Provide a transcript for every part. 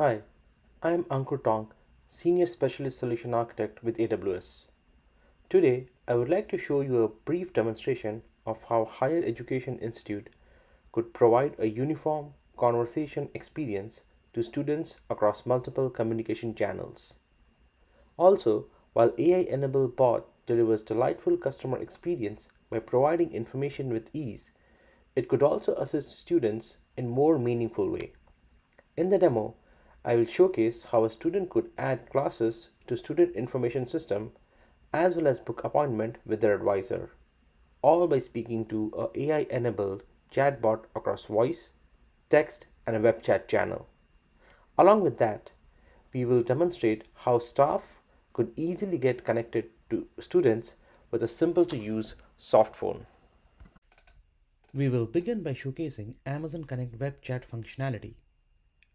Hi, I am Ankur Tong, Senior Specialist Solution Architect with AWS. Today, I would like to show you a brief demonstration of how Higher Education Institute could provide a uniform conversation experience to students across multiple communication channels. Also, while AI-enabled bot delivers delightful customer experience by providing information with ease, it could also assist students in a more meaningful way. In the demo, I will showcase how a student could add classes to student information system as well as book appointment with their advisor, all by speaking to an AI-enabled chatbot across voice, text, and a web chat channel. Along with that, we will demonstrate how staff could easily get connected to students with a simple-to-use soft phone. We will begin by showcasing Amazon Connect web chat functionality,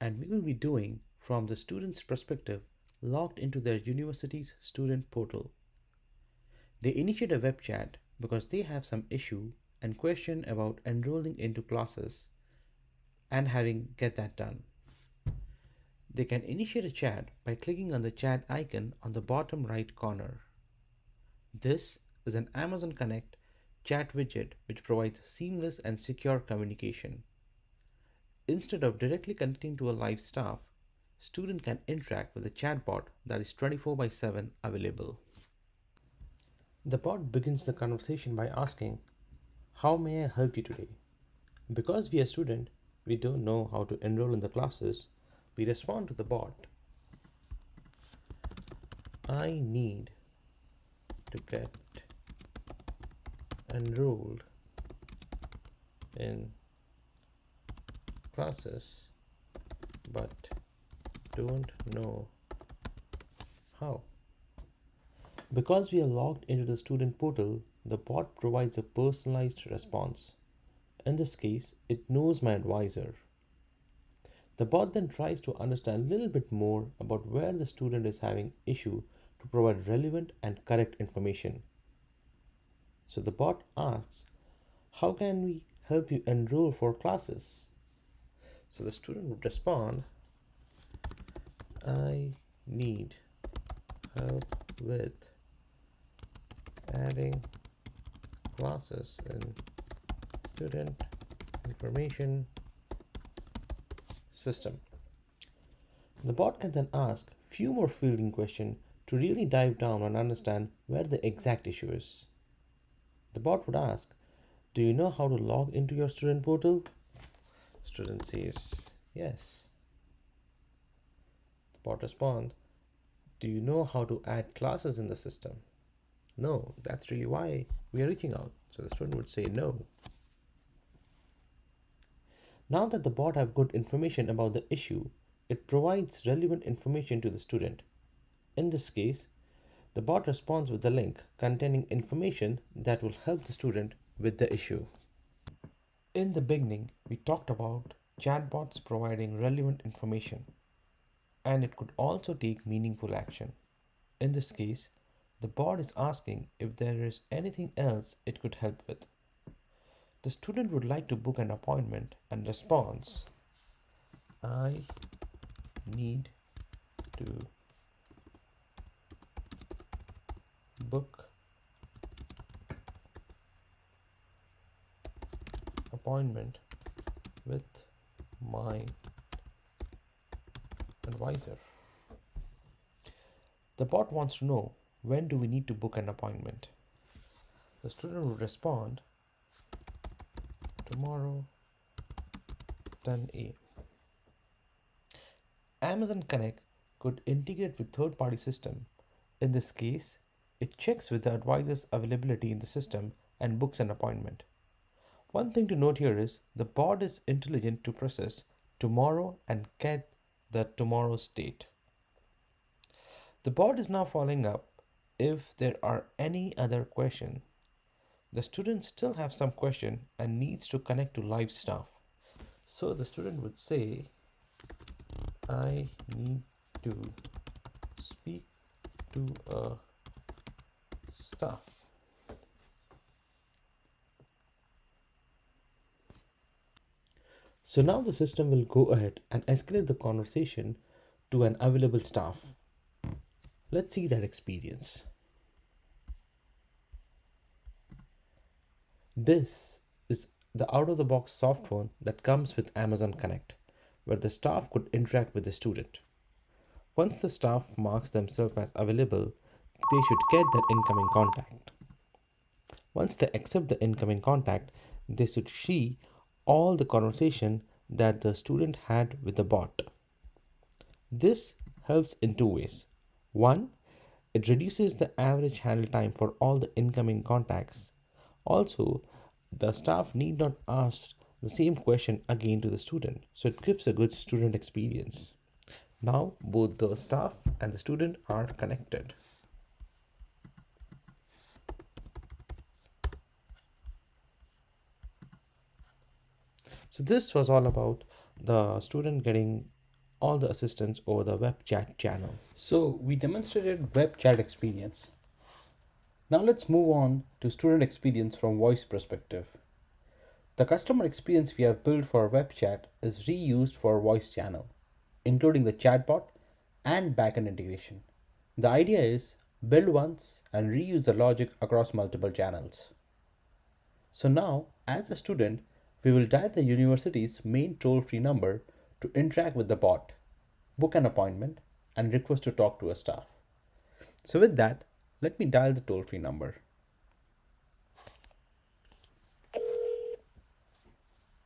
and we will be doing from the student's perspective logged into their university's student portal. They initiate a web chat because they have some issue and question about enrolling into classes and get that done. They can initiate a chat by clicking on the chat icon on the bottom right corner. This is an Amazon Connect chat widget which provides seamless and secure communication. Instead of directly connecting to a live staff, student can interact with a chatbot that is 24/7 available. The bot begins the conversation by asking, "How may I help you today?" Because we are student, we don't know how to enroll in the classes, we respond to the bot, "I need to get enrolled in classes, but don't know how." Because we are logged into the student portal, the bot provides a personalized response. In this case, it knows my advisor. The bot then tries to understand a little bit more about where the student is having issue to provide relevant and correct information. So the bot asks, "How can we help you enroll for classes?" So the student would respond, "I need help with adding classes in student information system." The bot can then ask few more fielding questions to really dive down and understand where the exact issue is. The bot would ask, "Do you know how to log into your student portal?" Student says yes. The bot responds, "Do you know how to add classes in the system?" "No, that's really why we are reaching out." So the student would say no. Now that the bot have good information about the issue, it provides relevant information to the student. In this case, the bot responds with a link containing information that will help the student with the issue. In the beginning, we talked about chatbots providing relevant information, and it could also take meaningful action. In this case, the bot is asking if there is anything else it could help with. The student would like to book an appointment and responds, "I need to book appointment with my advisor." The bot wants to know, "When do we need to book an appointment?" The student would respond, "Tomorrow, 10 a.m. Amazon Connect could integrate with third-party system. In this case, it checks with the advisor's availability in the system and books an appointment. One thing to note here is the bot is intelligent to process tomorrow and get the tomorrow's date. The bot is now following up if there are any other questions. The student still have some question and needs to connect to live staff. So the student would say, "I need to speak to a staff." So now the system will go ahead and escalate the conversation to an available staff. Let's see that experience. This is the out-of-the-box software that comes with Amazon Connect, where the staff could interact with the student. Once the staff marks themselves as available, they should get that incoming contact. Once they accept the incoming contact, they should see all the conversation that the student had with the bot. This helps in two ways. One, it reduces the average handle time for all the incoming contacts. Also, the staff need not ask the same question again to the student, so it gives a good student experience. Now, both the staff and the student are connected. So this was all about the student getting all the assistance over the web chat channel. So we demonstrated web chat experience. Now let's move on to student experience from voice perspective. The customer experience we have built for web chat is reused for voice channel, including the chatbot and backend integration. The idea is build once and reuse the logic across multiple channels. So now, as a student, we will dial the university's main toll-free number to interact with the bot, book an appointment, and request to talk to a staff. So with that, let me dial the toll-free number.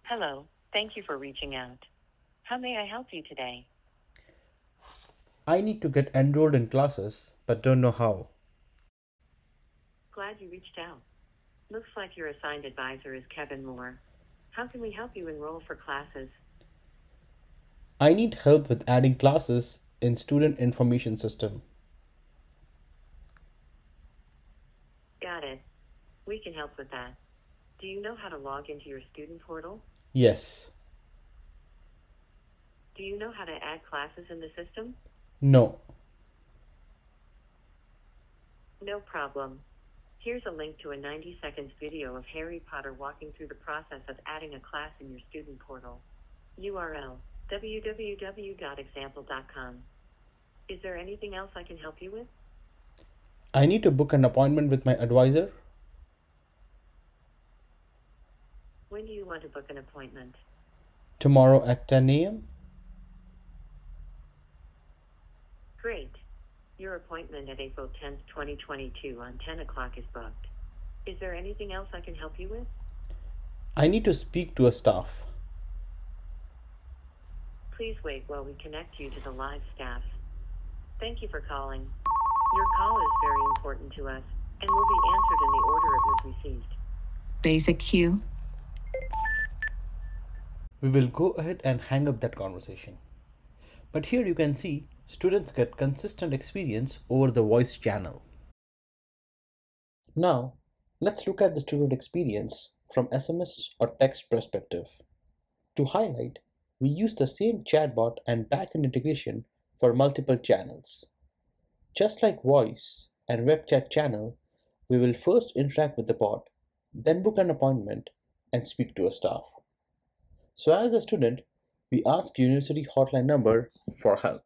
Hello, thank you for reaching out. How may I help you today? I need to get enrolled in classes, but don't know how. Glad you reached out. Looks like your assigned advisor is Kevin Moore. How can we help you enroll for classes? I need help with adding classes in Student Information System. Got it. We can help with that. Do you know how to log into your student portal? Yes. Do you know how to add classes in the system? No. No problem. Here's a link to a 90-second video of Harry Potter walking through the process of adding a class in your student portal. URL, www.example.com. Is there anything else I can help you with? I need to book an appointment with my advisor. When do you want to book an appointment? Tomorrow at 10 a.m. Great. Your appointment at April 10th, 2022 on 10 o'clock is booked. Is there anything else I can help you with? I need to speak to a staff. Please wait while we connect you to the live staff. Thank you for calling. Your call is very important to us and will be answered in the order it was received. Basic queue. We will go ahead and hang up that conversation. But here you can see students get consistent experience over the voice channel. Now, let's look at the student experience from SMS or text perspective. To highlight, we use the same chatbot and backend integration for multiple channels. Just like voice and web chat channel, we will first interact with the bot, then book an appointment and speak to a staff. So as a student, we ask university hotline number for help.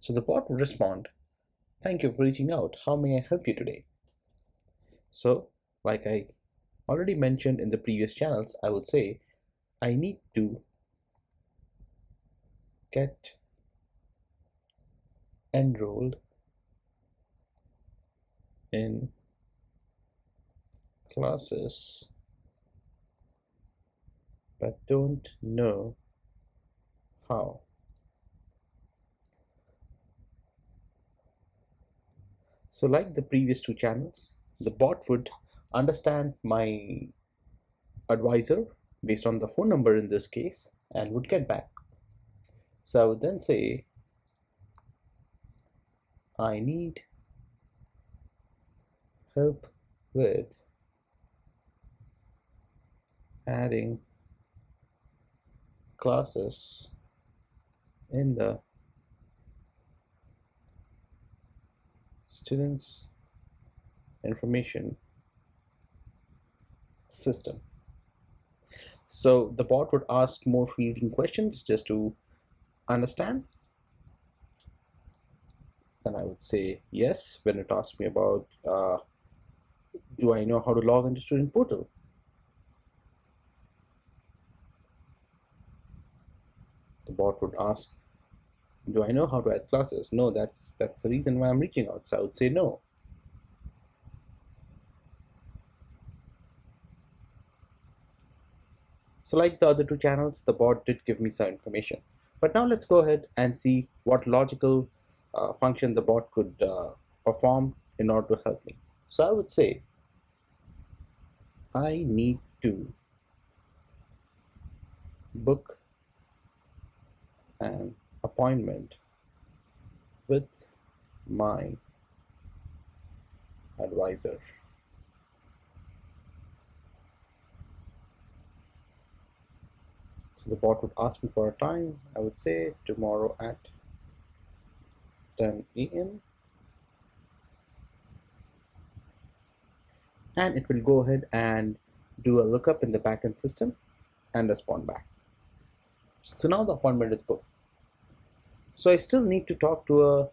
So the bot will respond, "Thank you for reaching out. How may I help you today?" So, like I already mentioned in the previous channels, I would say, I need to get enrolled in classes, but don't know how. So like the previous two channels, the bot would understand my advisor based on the phone number in this case and would get back. So I would then say, I need help with adding classes in the students information system. So the bot would ask more fielding questions just to understand. Then I would say yes when it asks me about do I know how to log into student portal. The bot would ask, do I know how to add classes? No, that's the reason why I'm reaching out. So I would say no. So like the other two channels, the bot did give me some information. But now let's go ahead and see what logical function the bot could perform in order to help me. So I would say, I need to book an appointment with my advisor. So the bot would ask me for a time. I would say tomorrow at 10 AM, and it will go ahead and do a lookup in the backend system and respond back. So now the appointment is booked. So I still need to talk to a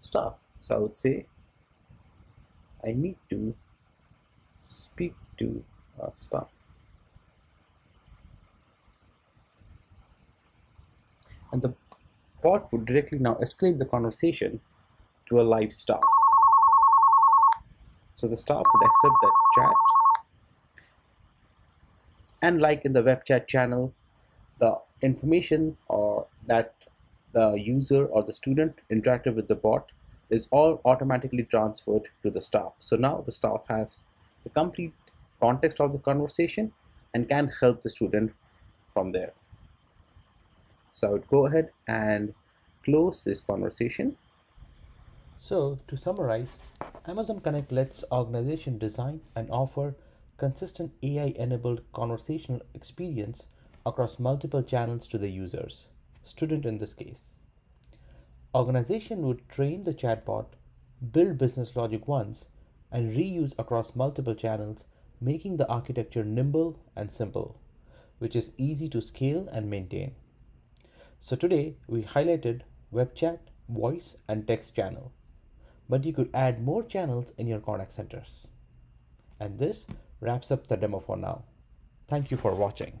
staff. So I would say I need to speak to a staff. And the bot would directly now escalate the conversation to a live staff. So the staff would accept that chat. And like in the web chat channel, the information or that the user or the student interacted with the bot is all automatically transferred to the staff. So now the staff has the complete context of the conversation and can help the student from there. So I would go ahead and close this conversation. So to summarize, Amazon Connect lets organizations design and offer consistent AI-enabled conversational experience across multiple channels to the users, student in this case. Organization would train the chatbot, build business logic once, and reuse across multiple channels, making the architecture nimble and simple, which is easy to scale and maintain. So today we highlighted web chat, voice, and text channel, but you could add more channels in your contact centers. And this wraps up the demo for now. Thank you for watching.